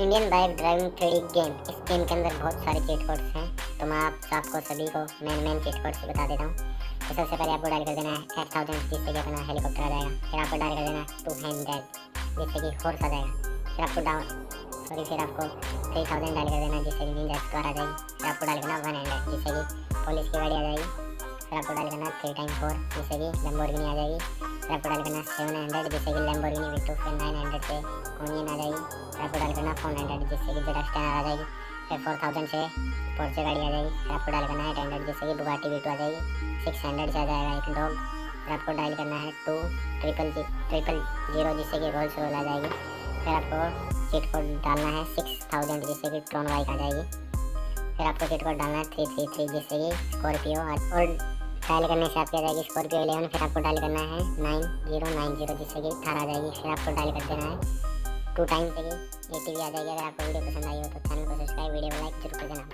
Indian bike driving 3D game. इस game के अंदर बहुत सारे चीट कोड्स हैं, तो मैं आपको सभी को मेन चीट कोड्स बता देता हूँ। तो सबसे पहले आपको डायल कर देना है 8000, जिससे कि अपना हेलीकॉप्टर आ जाएगा। फिर आपको डायल कर देना है 200, जिससे कि हॉर्स आ जाएगा। फिर आपको फिर आपको 3000 डायल कर देना है, जिससे कि निंजा स्क्वायर आ जाएगी। फिर आपको डायल करना 100, जिससे कि पुलिस की गाड़ी आ जाएगी। फिर आपको डायल करना 3x4, जिससे कि लैम्बोर्गिनी आ जाएगी। फिर आपको डायल करना 700, जिससे कि लैम्बोर्गिनी V2। फिर 900 से कोनियन आ जाएगी। फिर आपको डायल करना 400, जिससे कि ZX10R आ जाएगी। फिर 4000 से पोर्चे गाड़ी आ जाएगी। फिर आपको डायल करना है 800, जिससे कि बुगाटी V2 आ जाएगी। 600 से आ जाएगा एक डॉग। फिर आपको डायल करना है 2000, जिससे कि रोल्स रॉयस आ जाएगी। फिर आपको चीट कोड डालना है 6000, जिससे कि ट्रॉन बाइक आ जाएगी। फिर आपको चीट कोड डालना है 333, जिससे कि स्कॉर्पियो। और डायल करने से आपकी आ जाएगी स्कॉर्पियो 11। फिर आपको डायल करना है 9090, जिससे कि थार आ जाएगी। फिर आपको डायल कर देना है 2x, जिससे कि ATV आ जाएगी। अगर आपको वीडियो पसंद आई हो तो चैनल को सब्सक्राइब, वीडियो को लाइक जरूर कर देना।